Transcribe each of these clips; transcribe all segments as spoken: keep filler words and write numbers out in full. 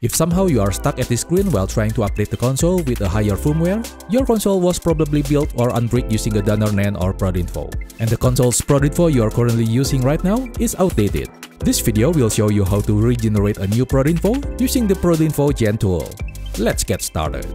If somehow you are stuck at this screen while trying to update the console with a higher firmware, your console was probably built or unbricked using a donor NAND or Prodinfo. And the console's Prodinfo you are currently using right now is outdated. This video will show you how to regenerate a new Prodinfo using the Prodinfo Gen tool. Let's get started.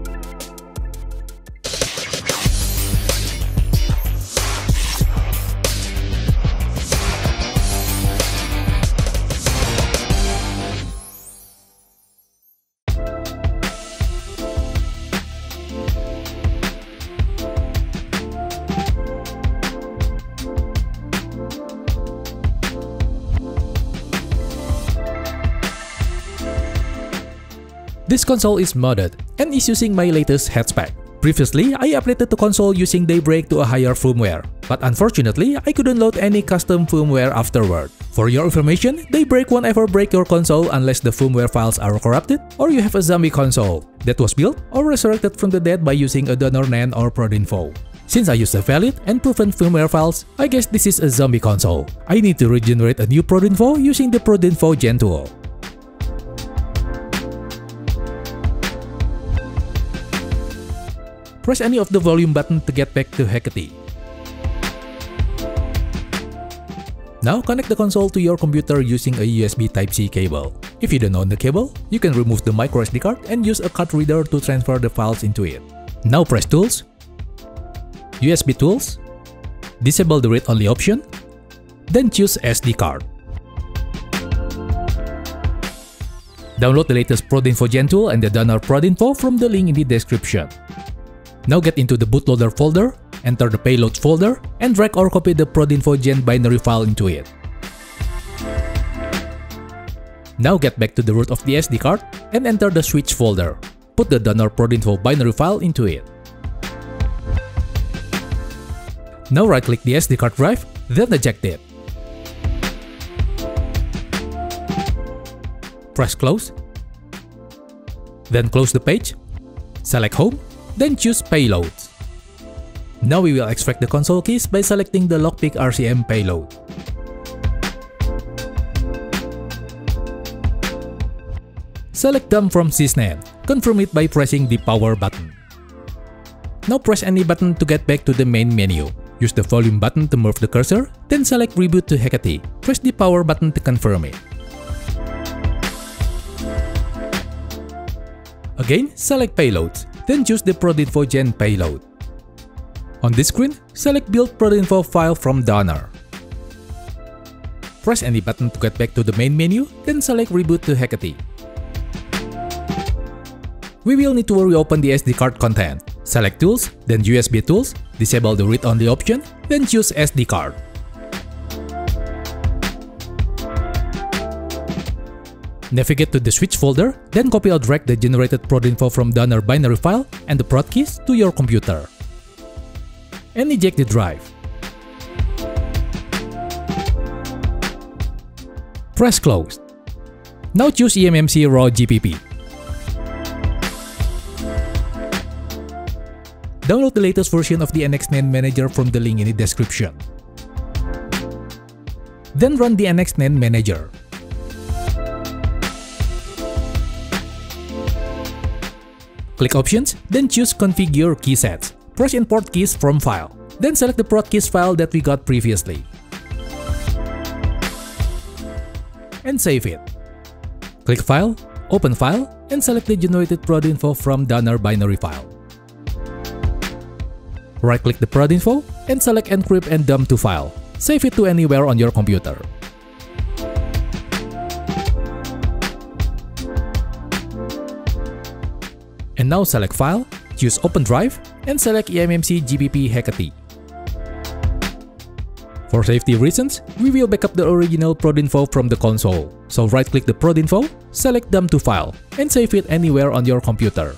This console is modded and is using my latest hatchback. Previously, I updated the console using Daybreak to a higher firmware, but unfortunately, I couldn't load any custom firmware afterward. For your information, Daybreak won't ever break your console unless the firmware files are corrupted or you have a zombie console that was built or resurrected from the dead by using a donor NAND or Prodinfo. Since I used the valid and proven firmware files, I guess this is a zombie console. I need to regenerate a new Prodinfo using the Prodinfo Gen tool. Press any of the volume button to get back to Hekate. Now connect the console to your computer using a U S B Type-C cable. If you don't own the cable, you can remove the microSD card and use a card reader to transfer the files into it. Now press Tools, U S B Tools, disable the read-only option, then choose S D card. Download the latest Prodinfo Gen tool and the donor Prodinfo from the link in the description. Now get into the bootloader folder, enter the payloads folder, and drag or copy the Prodinfo Gen binary file into it. Now get back to the root of the S D card and enter the switch folder. Put the donor Prodinfo binary file into it. Now right-click the S D card drive, then eject it. Press close, then close the page, select home, then choose Payloads. Now we will extract the console keys by selecting the lockpick R C M payload. Select them from SysNet. Confirm it by pressing the power button. Now press any button to get back to the main menu. Use the volume button to move the cursor, then select Reboot to Hekate. Press the power button to confirm it. Again, select Payloads. Then choose the Prodinfo Gen payload. On this screen, select Build Prodinfo file from donor. Press any button to get back to the main menu, then select Reboot to Hekate. We will need to reopen the S D card content. Select Tools, then U S B Tools, disable the read-only option, then choose S D card. Navigate to the switch folder, then copy or drag the generated Prodinfo from donor binary file and the prod keys to your computer. And eject the drive. Press close. Now choose eMMC raw G P P. Download the latest version of the N X N Manager from the link in the description. Then run the N X N Manager. Click Options, then choose Configure Key Sets. Press Import Keys from File. Then select the prod keys file that we got previously. And save it. Click File, Open File, and select the generated Prodinfo from donor binary file. Right-click the Prodinfo, and select Encrypt and Dump to File. Save it to anywhere on your computer. And now select File, choose Open Drive, and select eMMC G P P Hekate. For safety reasons, we will backup the original Prodinfo from the console. So right-click the Prodinfo, select Dump to File, and save it anywhere on your computer.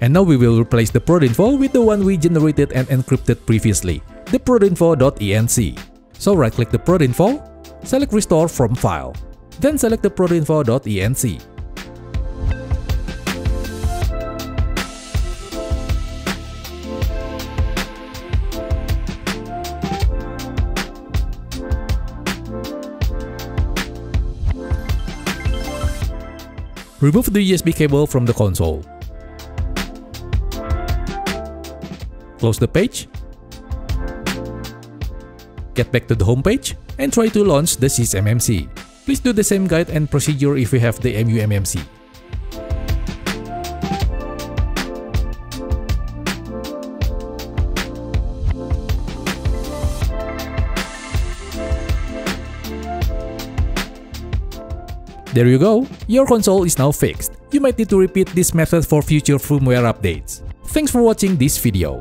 And now we will replace the Prodinfo with the one we generated and encrypted previously, the Prodinfo.enc. So right-click the Prodinfo, select Restore from File, then select the Prodinfo.enc. Remove the U S B cable from the console. Close the page. Get back to the home page and try to launch the SysMMC. Please do the same guide and procedure if you have the M U M M C. There you go, your console is now fixed. You might need to repeat this method for future firmware updates. Thanks for watching this video.